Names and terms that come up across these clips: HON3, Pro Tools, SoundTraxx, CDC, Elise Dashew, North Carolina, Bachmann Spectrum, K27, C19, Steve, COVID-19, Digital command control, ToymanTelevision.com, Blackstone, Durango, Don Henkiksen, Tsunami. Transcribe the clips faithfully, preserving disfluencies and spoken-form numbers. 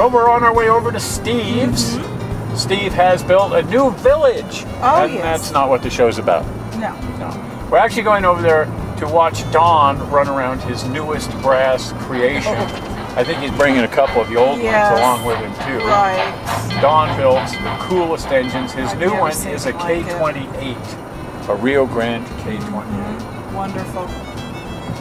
Well, we're on our way over to Steve's. Mm-hmm. Steve has built a new village. Oh, and yes. That's not what the show's about. No. No. We're actually going over there to watch Don run around his newest brass creation. I think he's bringing a couple of the old yes. ones along with him, too. Right. Don builds the coolest engines. His I've new one is a like K twenty-eight, it. a Rio Grande K twenty-eight. Mm-hmm. Wonderful.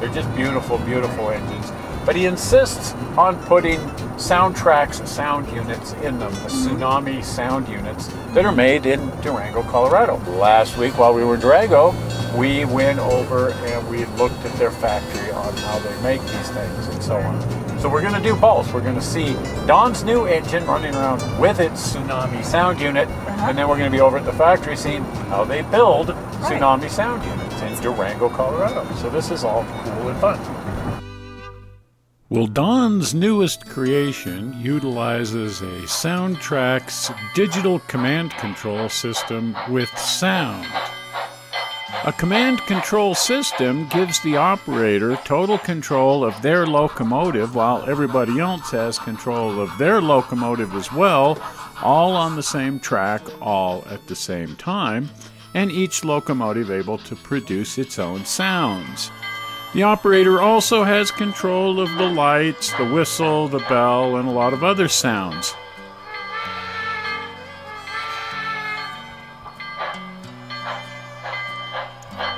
They're just beautiful, beautiful engines. But he insists on putting SoundTraxx sound units in them, the Tsunami sound units that are made in Durango, Colorado. Last week while we were in Durango, we went over and we looked at their factory on how they make these things and so on. So we're going to do both. We're going to see Don's new engine running around with its Tsunami sound unit, and then we're going to be over at the factory seeing how they build Tsunami sound units in Durango, Colorado. So this is all cool and fun. Well, Don's newest creation utilizes a SoundTraxx digital command control system with sound. A command control system gives the operator total control of their locomotive while everybody else has control of their locomotive as well, all on the same track, all at the same time, and each locomotive able to produce its own sounds. The operator also has control of the lights, the whistle, the bell, and a lot of other sounds.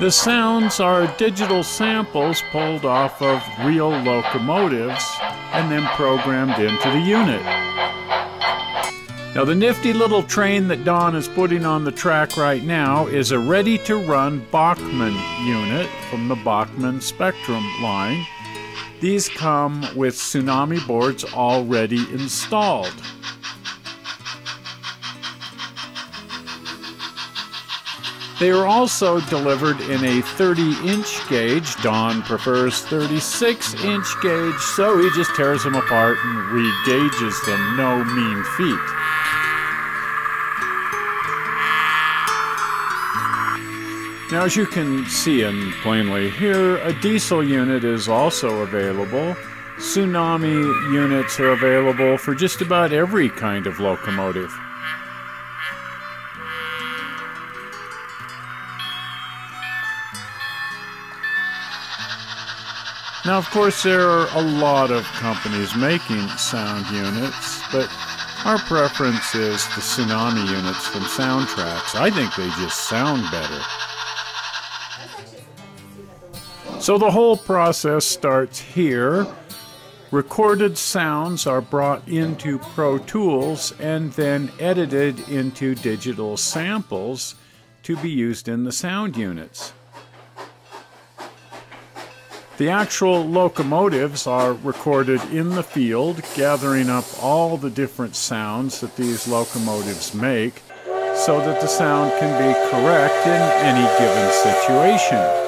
The sounds are digital samples pulled off of real locomotives and then programmed into the unit. Now, the nifty little train that Don is putting on the track right now is a ready-to-run Bachmann unit from the Bachmann Spectrum line. These come with Tsunami boards already installed. They are also delivered in a thirty inch gauge. Don prefers thirty-six inch gauge, so he just tears them apart and re-gauges them, no mean feat. Now, as you can see and plainly here, a diesel unit is also available. Tsunami units are available for just about every kind of locomotive. Now, of course, there are a lot of companies making sound units, but our preference is the Tsunami units from SoundTraxx. I think they just sound better. So the whole process starts here. Recorded sounds are brought into Pro Tools and then edited into digital samples to be used in the sound units. The actual locomotives are recorded in the field, gathering up all the different sounds that these locomotives make so that the sound can be correct in any given situation.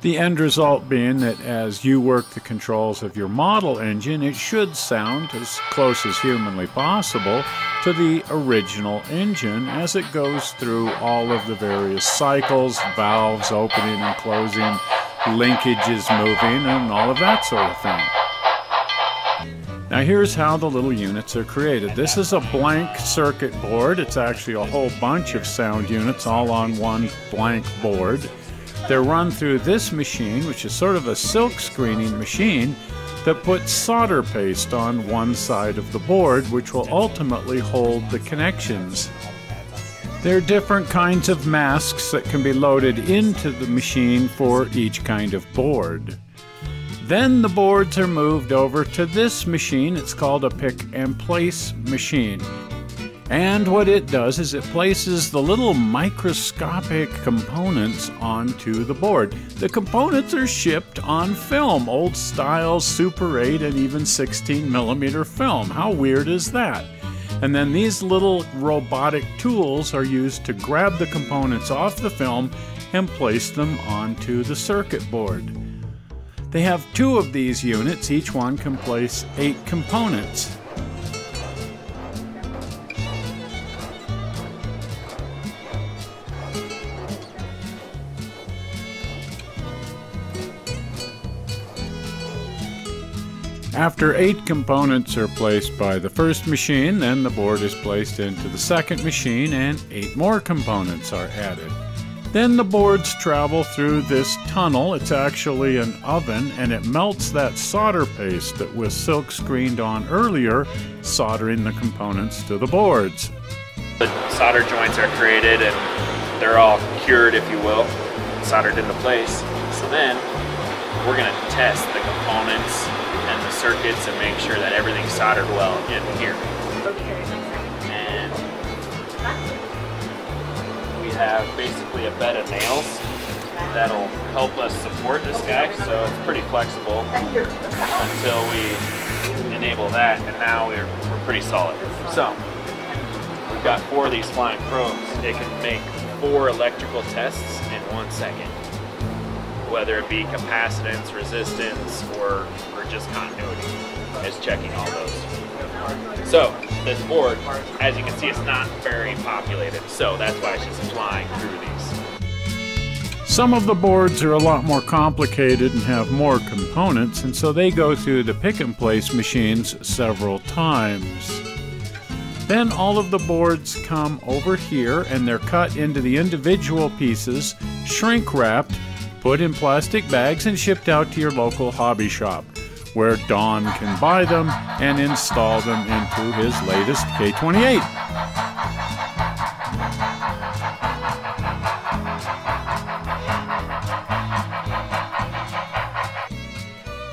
The end result being that as you work the controls of your model engine, it should sound as close as humanly possible to the original engine as it goes through all of the various cycles, valves opening and closing, linkages moving, and all of that sort of thing. Now, here's how the little units are created. This is a blank circuit board. It's actually a whole bunch of sound units all on one blank board. They're run through this machine, which is sort of a silk screening machine that puts solder paste on one side of the board, which will ultimately hold the connections. There are different kinds of masks that can be loaded into the machine for each kind of board. Then the boards are moved over to this machine. It's called a pick and place machine. And what it does is it places the little microscopic components onto the board. The components are shipped on film, old style Super eight and even sixteen millimeter film. How weird is that? And then these little robotic tools are used to grab the components off the film and place them onto the circuit board. They have two of these units. Each one can place eight components. After eight components are placed by the first machine, then the board is placed into the second machine and eight more components are added. Then the boards travel through this tunnel. It's actually an oven, and it melts that solder paste that was silk screened on earlier, soldering the components to the boards. The solder joints are created and they're all cured, if you will, soldered into place. So then we're going to test the components and the circuits and make sure that everything's soldered well in here. And we have basically a bed of nails that'll help us support this guy, so it's pretty flexible until we enable that, and now we're, we're pretty solid. So we've got four of these flying probes. It can make four electrical tests in one second, whether it be capacitance, resistance, or, or just continuity. It's checking all those. So this board, as you can see, it's not very populated, so that's why it's just flying through these. Some of the boards are a lot more complicated and have more components, and so they go through the pick-and-place machines several times. Then all of the boards come over here, and they're cut into the individual pieces, shrink-wrapped, put in plastic bags and shipped out to your local hobby shop, where Don can buy them and install them into his latest K twenty-eight.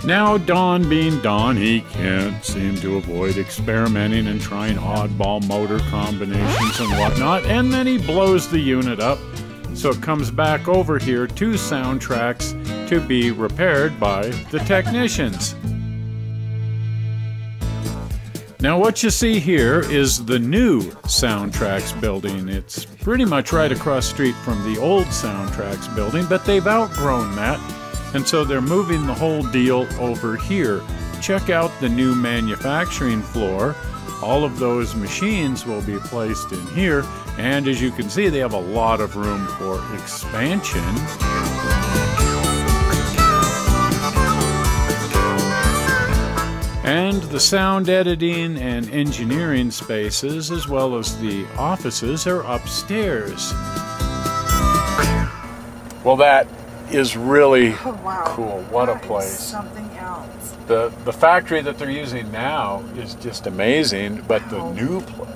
Now, Don being Don, he can't seem to avoid experimenting and trying oddball motor combinations and whatnot, and then he blows the unit up. So it comes back over here to SoundTraxx to be repaired by the technicians. Now what you see here is the new SoundTraxx building. It's pretty much right across the street from the old SoundTraxx building, but they've outgrown that, and so they're moving the whole deal over here. Check out the new manufacturing floor. All of those machines will be placed in here, and as you can see, they have a lot of room for expansion. And the sound editing and engineering spaces, as well as the offices, are upstairs. Well, that is really oh, wow. cool. What that a place. Something else. The, the factory that they're using now is just amazing, but wow. the new place.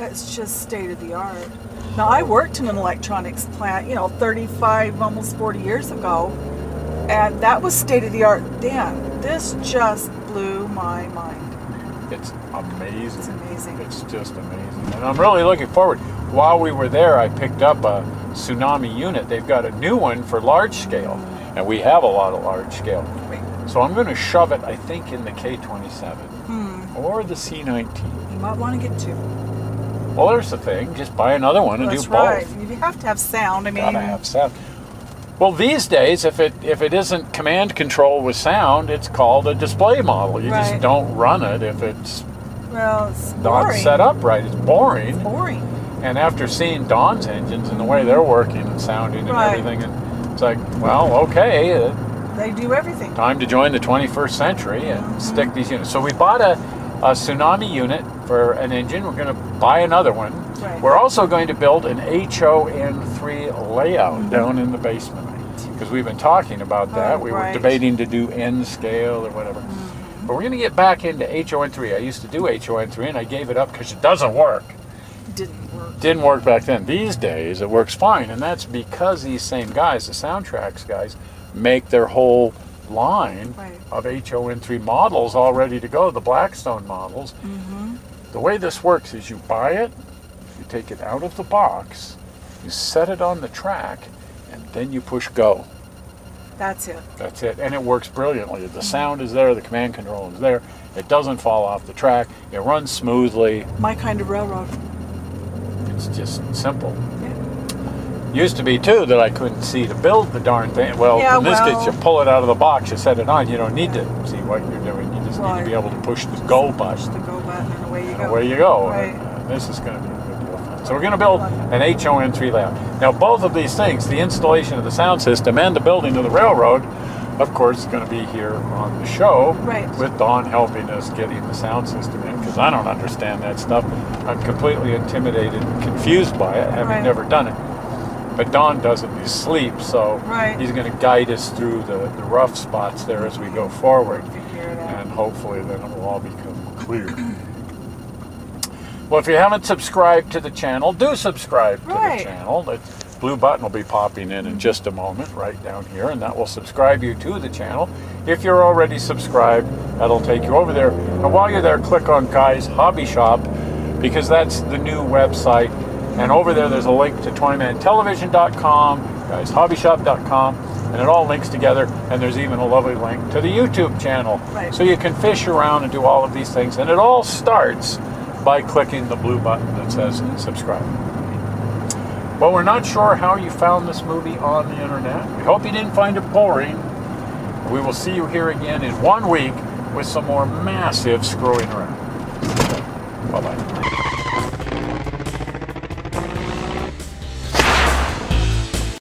It's just state of the art. Now, I worked in an electronics plant, you know, thirty-five, almost forty years ago, and that was state of the art then. This just blew my mind. It's amazing. It's amazing. It's just amazing. And I'm really looking forward. While we were there, I picked up a Tsunami unit. They've got a new one for large scale, and we have a lot of large scale. So I'm going to shove it, I think, in the K twenty-seven hmm. or the C nineteen. You might want to get two. Well, there's the thing. Just buy another one and That's do both. That's right. You have to have sound. I mean, gotta have sound. Well, these days, if it if it isn't command control with sound, it's called a display model. You right. just don't run it if it's, well, it's not boring. set up right. It's boring. It's boring. And after seeing Don's engines and the way they're working and sounding and right. everything, and it's like, well, okay. Uh, they do everything. Time to join the twenty-first century and mm-hmm. stick these units. So we bought a. a Tsunami unit for an engine. We're going to buy another one. Right. We're also going to build an H O N three layout mm-hmm. down in the basement, because we've been talking about that. Oh, we right. were debating to do N scale or whatever. Mm-hmm. But we're going to get back into H O N three. I used to do H O N three, and I gave it up because it doesn't work. It didn't work. Didn't work back then. These days, it works fine, and that's because these same guys, the SoundTraxx guys, make their whole line right. of H O N three models all ready to go, the Blackstone models. Mm-hmm. The way this works is you buy it, you take it out of the box, you set it on the track, and then you push go. That's it. That's it, and it works brilliantly. The mm-hmm. sound is there, the command control is there, it doesn't fall off the track, it runs smoothly. My kind of railroad. It's just simple. Used to be, too, that I couldn't see to build the darn thing. Well, yeah, in this well, case, you pull it out of the box, you set it on. You don't need yeah. to see what you're doing. You just well, need to be able to push the go button. Push the go button, and away you and go. Away you go. Right. And, uh, this is going to be a good deal. So we're going to build an H O N three layout. Now, both of these things, the installation of the sound system and the building of the railroad, of course, is going to be here on the show, right, with Don helping us getting the sound system in, because I don't understand that stuff. I'm completely intimidated and confused by it, having right. never done it. But Don does it in his sleep, so right. he's going to guide us through the, the rough spots there as we go forward, and hopefully then it will all become clear. Well, if you haven't subscribed to the channel, do subscribe right. to the channel. The blue button will be popping in in just a moment right down here, and that will subscribe you to the channel. If you're already subscribed, that'll take you over there. And while you're there, click on Guy's Hobby Shop, because that's the new website. And over there, there's a link to Toyman Television dot com, guys hobby shop dot com, and it all links together. And there's even a lovely link to the YouTube channel. Right. So you can fish around and do all of these things. And it all starts by clicking the blue button that says subscribe. Well, we're not sure how you found this movie on the internet. We hope you didn't find it boring. We will see you here again in one week with some more massive screwing around. Bye-bye.